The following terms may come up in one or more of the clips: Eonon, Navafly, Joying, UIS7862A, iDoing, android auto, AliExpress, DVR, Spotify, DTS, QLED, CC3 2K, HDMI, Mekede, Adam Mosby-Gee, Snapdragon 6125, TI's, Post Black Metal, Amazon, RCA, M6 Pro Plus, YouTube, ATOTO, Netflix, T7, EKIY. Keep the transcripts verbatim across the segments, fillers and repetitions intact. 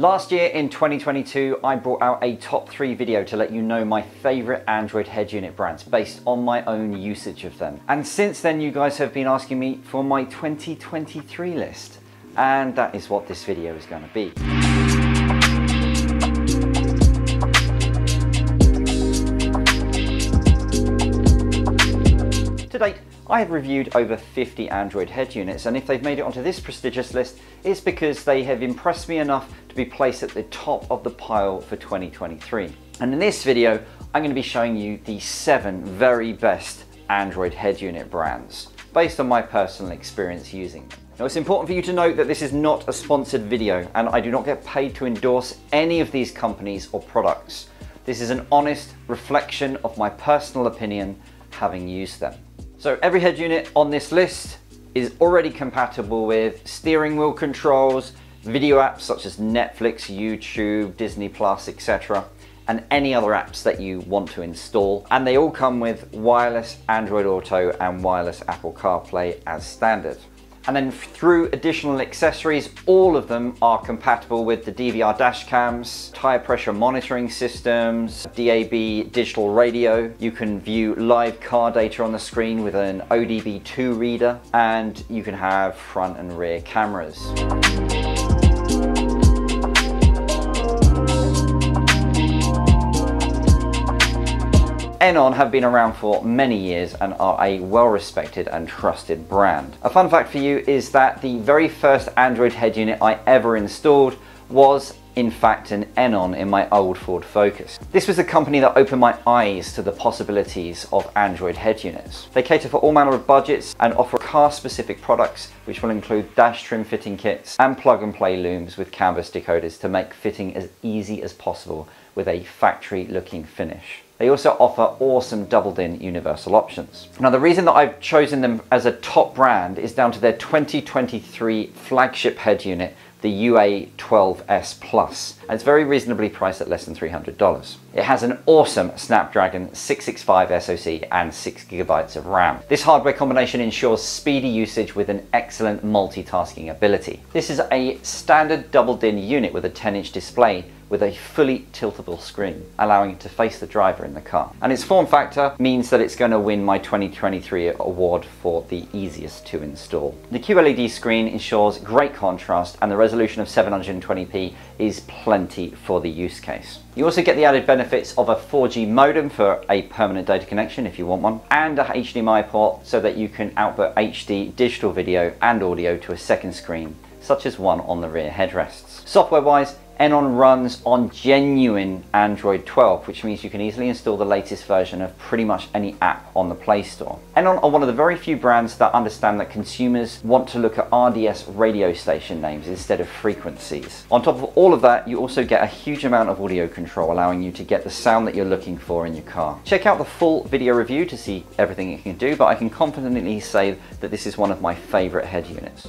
Last year in twenty twenty-two, I brought out a top three video to let you know my favorite Android head unit brands based on my own usage of them. And since then, you guys have been asking me for my twenty twenty-three list. And that is what this video is going to be. To date, I have reviewed over fifty Android head units, and if they've made it onto this prestigious list, it's because they have impressed me enough to be placed at the top of the pile for twenty twenty-three. And in this video, I'm going to be showing you the seven very best Android head unit brands, based on my personal experience using them. Now, it's important for you to note that this is not a sponsored video, and I do not get paid to endorse any of these companies or products. This is an honest reflection of my personal opinion, having used them. So every head unit on this list is already compatible with steering wheel controls, video apps such as Netflix, YouTube, Disney Plus, et cetera, and any other apps that you want to install. And they all come with wireless Android Auto and wireless Apple CarPlay as standard. And then through additional accessories, all of them are compatible with the D V R dash cams, tire pressure monitoring systems, D A B digital radio. You can view live car data on the screen with an O D B two reader, and you can have front and rear cameras. Eonon have been around for many years and are a well-respected and trusted brand. A fun fact for you is that the very first Android head unit I ever installed was, in fact, an Eonon in my old Ford Focus. This was the company that opened my eyes to the possibilities of Android head units. They cater for all manner of budgets and offer car-specific products, which will include dash trim fitting kits and plug-and-play looms with canvas decoders to make fitting as easy as possible with a factory-looking finish. They also offer awesome doubled-in universal options. Now, the reason that I've chosen them as a top brand is down to their twenty twenty-three flagship head unit, the U A twelve S Plus, and it's very reasonably priced at less than three hundred dollars. It has an awesome Snapdragon six sixty-five S O C and six gigabytes of RAM. This hardware combination ensures speedy usage with an excellent multitasking ability. This is a standard doubled-in unit with a ten inch display with a fully tiltable screen, allowing it to face the driver in the car. And its form factor means that it's going to win my twenty twenty-three award for the easiest to install. The Q L E D screen ensures great contrast, and the resolution of seven hundred twenty p is plenty for the use case. You also get the added benefits of a four G modem for a permanent data connection if you want one, and a H D M I port so that you can output H D digital video and audio to a second screen, such as one on the rear headrests. Software-wise, Eonon runs on genuine Android twelve, which means you can easily install the latest version of pretty much any app on the Play Store. Eonon are one of the very few brands that understand that consumers want to look at R D S radio station names instead of frequencies. On top of all of that, you also get a huge amount of audio control, allowing you to get the sound that you're looking for in your car. Check out the full video review to see everything it can do, but I can confidently say that this is one of my favorite head units.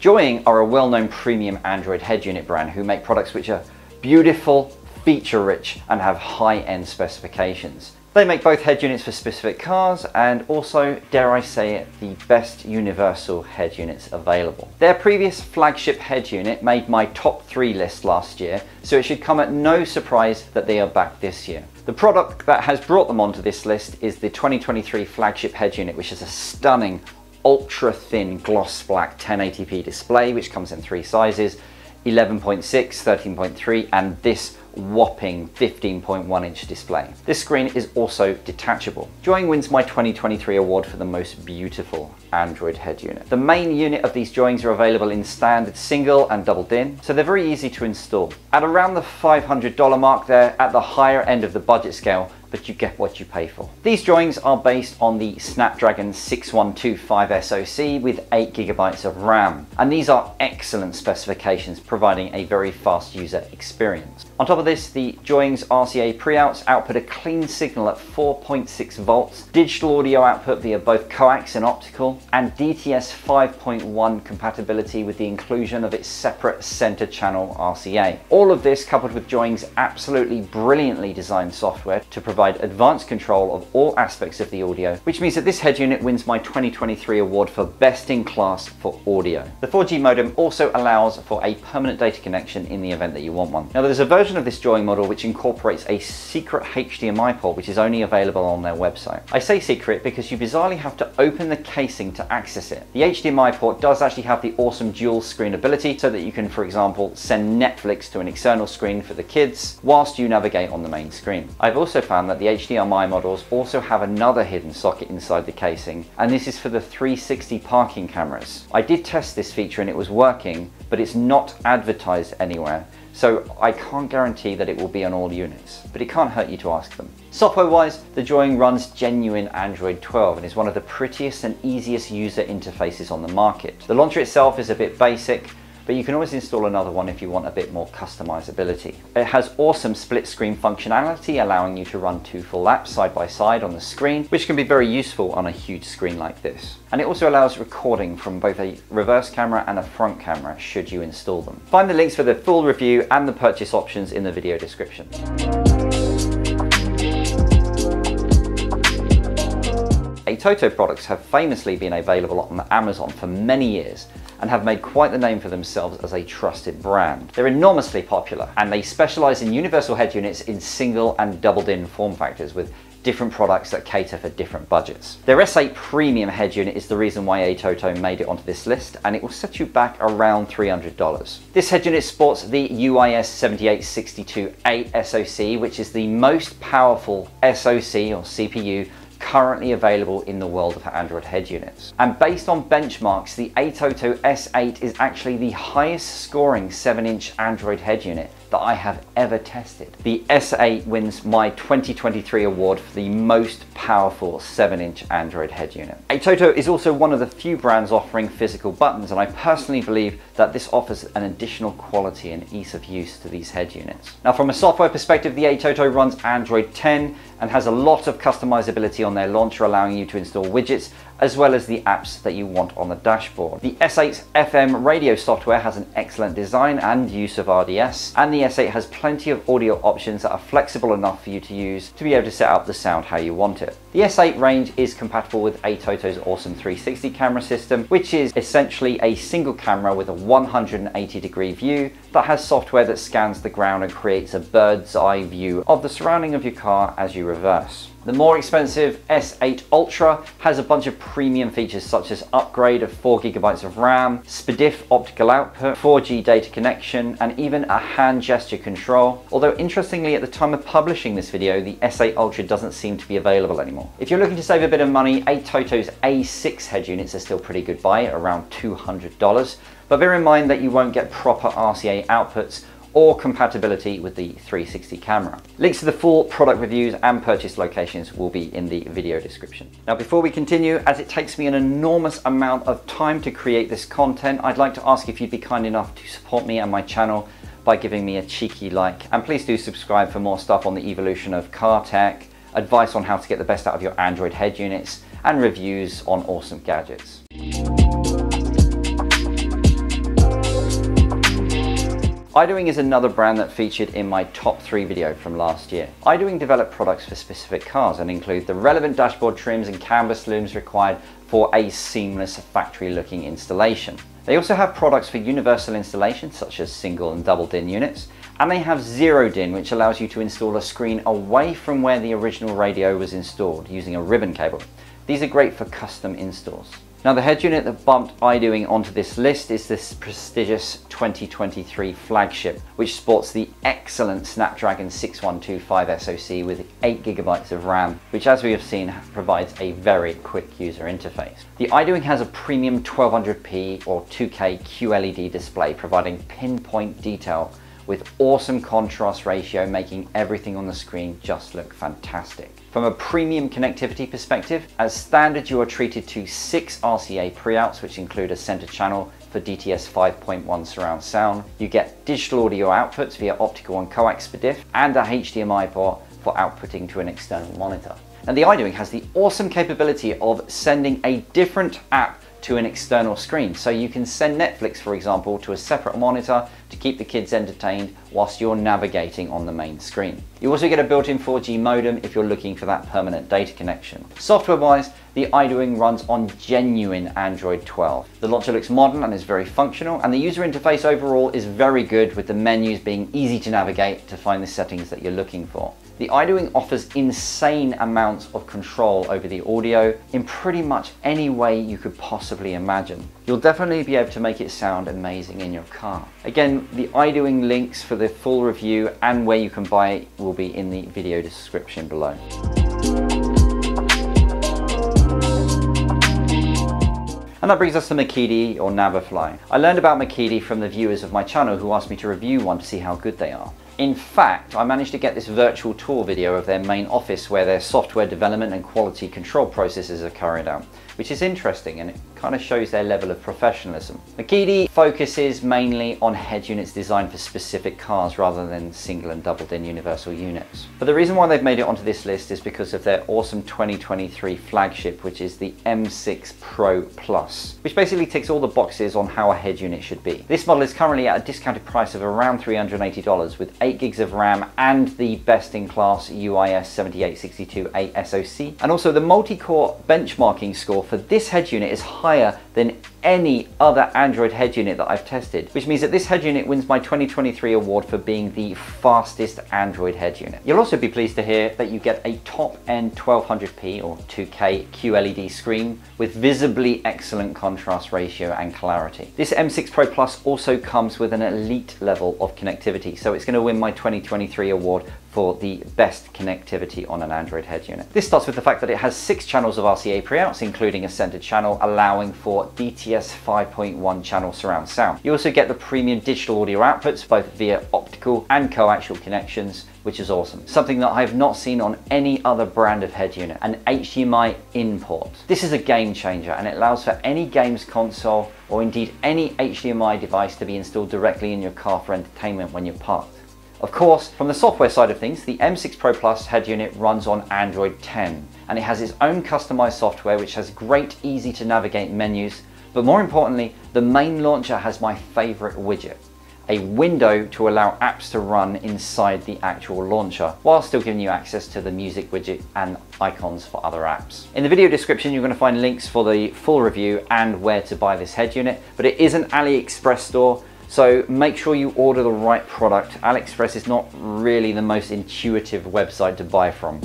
Joying are a well-known premium Android head unit brand who make products which are beautiful, feature-rich, and have high-end specifications. They make both head units for specific cars and also, dare I say it, the best universal head units available. Their previous flagship head unit made my top three list last year, so it should come at no surprise that they are back this year. The product that has brought them onto this list is the twenty twenty-three flagship head unit, which is a stunning, ultra-thin gloss black ten eighty p display, which comes in three sizes, eleven point six, thirteen point three, and this whopping fifteen point one inch display. This screen is also detachable. Joying wins my twenty twenty-three award for the most beautiful Android head unit. The main unit of these Joyings are available in standard single and doubled in, so they're very easy to install. At around the five hundred dollar mark, they're at the higher end of the budget scale, but you get what you pay for. These Joyings are based on the Snapdragon sixty-one twenty-five S O C with eight gigabytes of RAM, and these are excellent specifications, providing a very fast user experience. On top of this, the Joying's R C A pre-outs output a clean signal at four point six volts, digital audio output via both coax and optical, and D T S five point one compatibility with the inclusion of its separate center channel R C A. All of this coupled with Joying's absolutely brilliantly designed software to provide advanced control of all aspects of the audio, which means that this head unit wins my twenty twenty-three award for best in class for audio. The four G modem also allows for a permanent data connection in the event that you want one. Now there's a version of this Joying model which incorporates a secret H D M I port which is only available on their website. I say secret because you bizarrely have to open the casing to access it. The H D M I port does actually have the awesome dual screen ability so that you can, for example, send Netflix to an external screen for the kids whilst you navigate on the main screen. I've also found that the H D M I models also have another hidden socket inside the casing, and this is for the three sixty parking cameras. I did test this feature and it was working, but it's not advertised anywhere, so I can't guarantee that it will be on all units, but it can't hurt you to ask them. Software-wise, the Joying runs genuine Android twelve and is one of the prettiest and easiest user interfaces on the market. The launcher itself is a bit basic, but you can always install another one if you want a bit more customizability. It has awesome split screen functionality, allowing you to run two full apps side by side on the screen, which can be very useful on a huge screen like this. And it also allows recording from both a reverse camera and a front camera should you install them. Find the links for the full review and the purchase options in the video description. ATOTO products have famously been available on Amazon for many years and have made quite the name for themselves as a trusted brand. They're enormously popular and they specialize in universal head units in single and doubled in form factors with different products that cater for different budgets. Their S eight premium head unit is the reason why ATOTO made it onto this list, and it will set you back around three hundred dollars. This head unit sports the U I S seven eight six two A S O C, which is the most powerful S O C or C P U currently available in the world of Android head units. And based on benchmarks, the ATOTO S eight is actually the highest scoring seven inch Android head unit that I have ever tested. The S eight wins my twenty twenty-three award for the most powerful seven inch Android head unit. ATOTO is also one of the few brands offering physical buttons, and I personally believe that this offers an additional quality and ease of use to these head units. Now from a software perspective, the ATOTO runs Android ten and has a lot of customizability on their launcher, allowing you to install widgets as well as the apps that you want on the dashboard. The S eight's F M radio software has an excellent design and use of R D S, and the S eight has plenty of audio options that are flexible enough for you to use to be able to set up the sound how you want it. The S eight range is compatible with ATOTO's awesome three sixty camera system, which is essentially a single camera with a one hundred eighty degree view that has software that scans the ground and creates a bird's eye view of the surrounding of your car as you reverse. The more expensive S eight Ultra has a bunch of premium features such as upgrade of four gigabytes of RAM, S P D I F optical output, four G data connection, and even a hand gesture control. Although interestingly, at the time of publishing this video, the S eight Ultra doesn't seem to be available anymore. If you're looking to save a bit of money, ATOTO's A six head units are still pretty good buy, around two hundred dollars, but bear in mind that you won't get proper R C A outputs or compatibility with the three sixty camera. Links to the full product reviews and purchase locations will be in the video description. Now before we continue, as it takes me an enormous amount of time to create this content, I'd like to ask if you'd be kind enough to support me and my channel by giving me a cheeky like, and please do subscribe for more stuff on the evolution of car tech, advice on how to get the best out of your Android head units, and reviews on awesome gadgets. Joying is another brand that featured in my top three video from last year. Joying develop products for specific cars and include the relevant dashboard trims and canvas looms required for a seamless factory looking installation. They also have products for universal installation such as single and double D I N units, and they have zero D I N, which allows you to install a screen away from where the original radio was installed using a ribbon cable. These are great for custom installs. Now the head unit that bumped Joying onto this list is this prestigious twenty twenty-three flagship, which sports the excellent Snapdragon six one two five S O C with eight gigabytes of RAM, which as we have seen provides a very quick user interface. The Joying has a premium twelve hundred p or two K Q L E D display providing pinpoint detail with awesome contrast ratio, making everything on the screen just look fantastic. From a premium connectivity perspective, as standard you are treated to six R C A pre-outs, which include a center channel for D T S five point one surround sound. You get digital audio outputs via optical and coax per diff, and a H D M I port for outputting to an external monitor. And the iDoing has the awesome capability of sending a different app to an external screen. So you can send Netflix, for example, to a separate monitor to keep the kids entertained whilst you're navigating on the main screen. You also get a built-in four G modem if you're looking for that permanent data connection. Software-wise, the iDoing runs on genuine Android twelve. The launcher looks modern and is very functional, and the user interface overall is very good, with the menus being easy to navigate to find the settings that you're looking for. The iDoing offers insane amounts of control over the audio in pretty much any way you could possibly imagine. You'll definitely be able to make it sound amazing in your car. Again, the iDoing links for the full review and where you can buy it will be in the video description below. And that brings us to Mekede, or Navafly. I learned about Mekede from the viewers of my channel who asked me to review one to see how good they are. In fact, I managed to get this virtual tour video of their main office where their software development and quality control processes are carried out, which is interesting, and it kind of shows their level of professionalism. Mekede focuses mainly on head units designed for specific cars rather than single and doubled in universal units. But the reason why they've made it onto this list is because of their awesome twenty twenty-three flagship, which is the M six Pro Plus, which basically ticks all the boxes on how a head unit should be. This model is currently at a discounted price of around three hundred eighty dollars with eight gigs of RAM and the best-in-class U I S seven eight six two A S O C. And also the multi-core benchmarking score for this head unit is higher than any other Android head unit that I've tested, which means that this head unit wins my twenty twenty-three award for being the fastest Android head unit. You'll also be pleased to hear that you get a top-end twelve hundred p or two K Q L E D screen with visibly excellent contrast ratio and clarity. This M six Pro Plus also comes with an elite level of connectivity, so it's going to win my twenty twenty-three award for the best connectivity on an Android head unit. This starts with the fact that it has six channels of R C A pre-outs, including a centered channel, allowing for D T S five point one channel surround sound. You also get the premium digital audio outputs, both via optical and coaxial connections, which is awesome. Something that I've not seen on any other brand of head unit, an H D M I import. This is a game changer, and it allows for any games console or indeed any H D M I device to be installed directly in your car for entertainment when you're parked. Of course, from the software side of things, the M six Pro Plus head unit runs on Android ten, and it has its own customized software which has great easy to navigate menus, but more importantly, the main launcher has my favorite widget, a window to allow apps to run inside the actual launcher, while still giving you access to the music widget and icons for other apps. In the video description, you're gonna find links for the full review and where to buy this head unit, but it is an AliExpress store, so make sure you order the right product. AliExpress is not really the most intuitive website to buy from.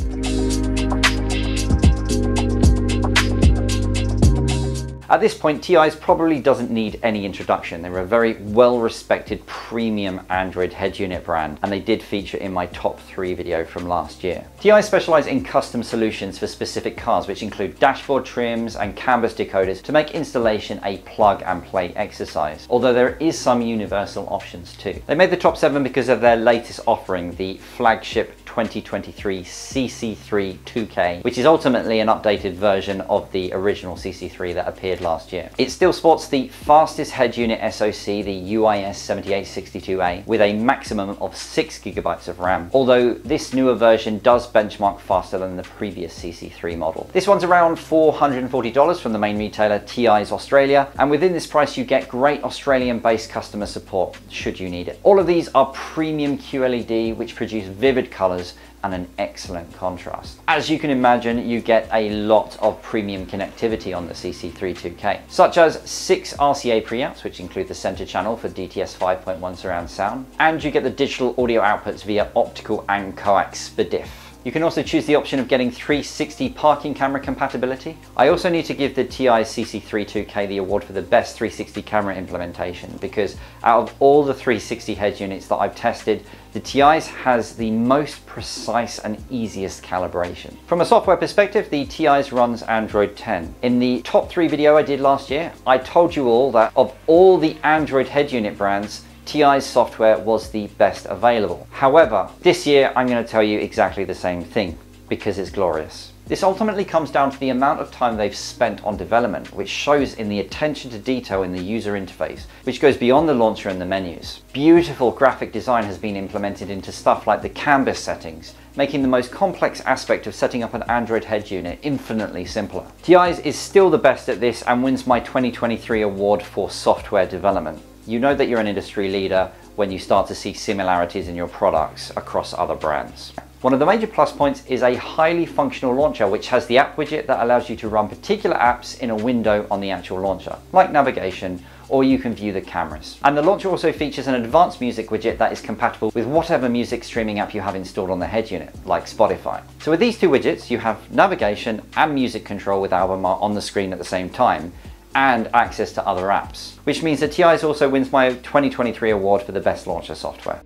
At this point, T I's probably doesn't need any introduction. They're a very well-respected premium Android head unit brand, and they did feature in my top three video from last year. T I specialize in custom solutions for specific cars, which include dashboard trims and canvas decoders to make installation a plug-and-play exercise, although there is some universal options too. They made the top seven because of their latest offering, the flagship twenty twenty-three C C three two K, which is ultimately an updated version of the original C C three that appeared last year. It still sports the fastest head unit S O C, the U I S seven eight six two A, with a maximum of six gigabytes of RAM, although this newer version does benchmark faster than the previous C C three model. This one's around four hundred forty dollars from the main retailer T I's Australia, and within this price you get great Australian-based customer support should you need it. All of these are premium Q L E D, which produce vivid colors and an excellent contrast. As you can imagine, you get a lot of premium connectivity on the C C three two K, such as six R C A pre-outs, which include the center channel for D T S five point one surround sound, and you get the digital audio outputs via optical and coax per diff. You can also choose the option of getting three sixty parking camera compatibility. I also need to give the T I C C three two K the award for the best three sixty camera implementation, because out of all the three sixty head units that I've tested, the T I's has the most precise and easiest calibration. From a software perspective, the T I's runs Android ten. In the top three video I did last year, I told you all that of all the Android head unit brands, T I's software was the best available. However, this year I'm going to tell you exactly the same thing, because it's glorious. This ultimately comes down to the amount of time they've spent on development, which shows in the attention to detail in the user interface, which goes beyond the launcher and the menus. Beautiful graphic design has been implemented into stuff like the canvas settings, making the most complex aspect of setting up an Android head unit infinitely simpler. T I's is still the best at this and wins my twenty twenty-three award for software development. You know that you're an industry leader when you start to see similarities in your products across other brands. One of the major plus points is a highly functional launcher, which has the app widget that allows you to run particular apps in a window on the actual launcher, like navigation, or you can view the cameras. And the launcher also features an advanced music widget that is compatible with whatever music streaming app you have installed on the head unit, like Spotify. So with these two widgets, you have navigation and music control with album art on the screen at the same time, and access to other apps, which means that T I's also wins my twenty twenty-three award for the best launcher software.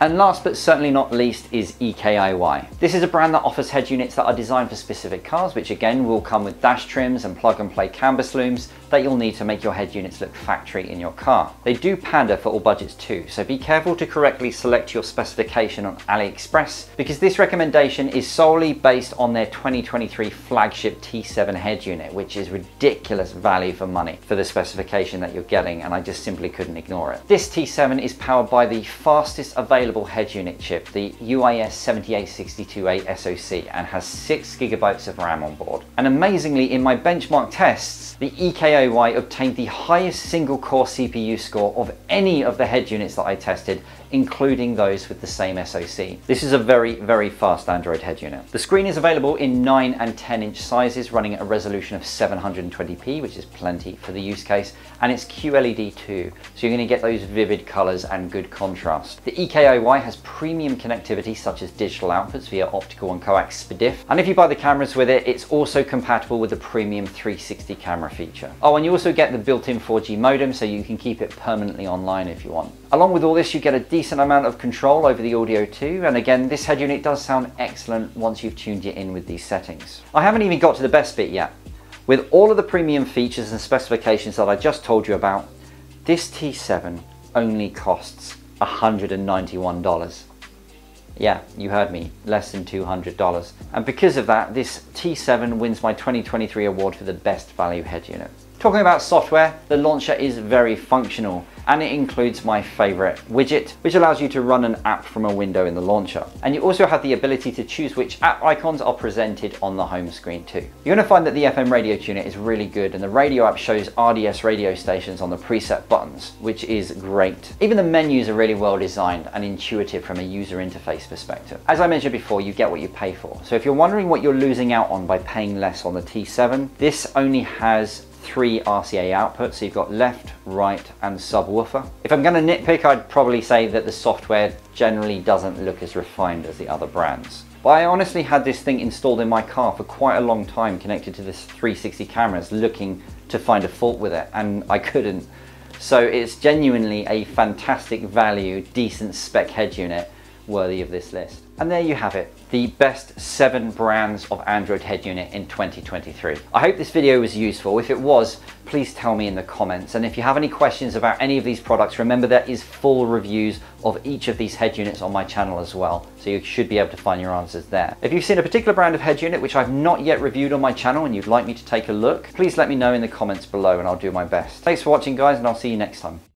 And last but certainly not least is E K I Y. This is a brand that offers head units that are designed for specific cars, which again will come with dash trims and plug and play canvas looms that you'll need to make your head units look factory in your car. They do pander for all budgets too, so be careful to correctly select your specification on AliExpress, because this recommendation is solely based on their twenty twenty-three flagship T seven head unit, which is ridiculous value for money for the specification that you're getting, and I just simply couldn't ignore it. This T seven is powered by the fastest available head unit chip, the U I S seven eight six two A SoC, and has six gigabytes of RAM on board. And amazingly, in my benchmark tests, the E K I Y obtained the highest single core C P U score of any of the head units that I tested, including those with the same SoC. This is a very, very fast Android head unit. The screen is available in nine and ten inch sizes, running at a resolution of seven hundred twenty p, which is plenty for the use case, and it's Q L E D too, so you're going to get those vivid colors and good contrast. The E K I Y has premium connectivity such as digital outputs via optical and coax S P D I F, and if you buy the cameras with it, it's also compatible with the premium three sixty camera feature. Oh, and you also get the built-in four G modem, so you can keep it permanently online if you want. Along with all this, you get a decent amount of control over the audio too, and again, this head unit does sound excellent once you've tuned it in with these settings. I haven't even got to the best bit yet. With all of the premium features and specifications that I just told you about, this T seven only costs one hundred ninety-one dollars. Yeah, you heard me, less than two hundred dollars. And because of that, this T seven wins my twenty twenty-three award for the best value head unit. Talking about software, the launcher is very functional, and it includes my favorite widget, which allows you to run an app from a window in the launcher. And you also have the ability to choose which app icons are presented on the home screen too. You're gonna find that the F M radio tuner is really good, and the radio app shows R D S radio stations on the preset buttons, which is great. Even the menus are really well designed and intuitive from a user interface perspective. As I mentioned before, you get what you pay for. So if you're wondering what you're losing out on by paying less on the T seven, this only has three R C A outputs, so you've got left, right, and subwoofer. If I'm gonna nitpick, I'd probably say that the software generally doesn't look as refined as the other brands. But I honestly had this thing installed in my car for quite a long time, connected to this three sixty cameras, looking to find a fault with it, and I couldn't. So it's genuinely a fantastic value, decent spec head unit, worthy of this list. And there you have it, the best seven brands of Android head unit in twenty twenty-three. I hope this video was useful. If it was, please tell me in the comments. And if you have any questions about any of these products, remember there is full reviews of each of these head units on my channel as well, so you should be able to find your answers there. If you've seen a particular brand of head unit which I've not yet reviewed on my channel and you'd like me to take a look, please let me know in the comments below and I'll do my best. Thanks for watching, guys, and I'll see you next time.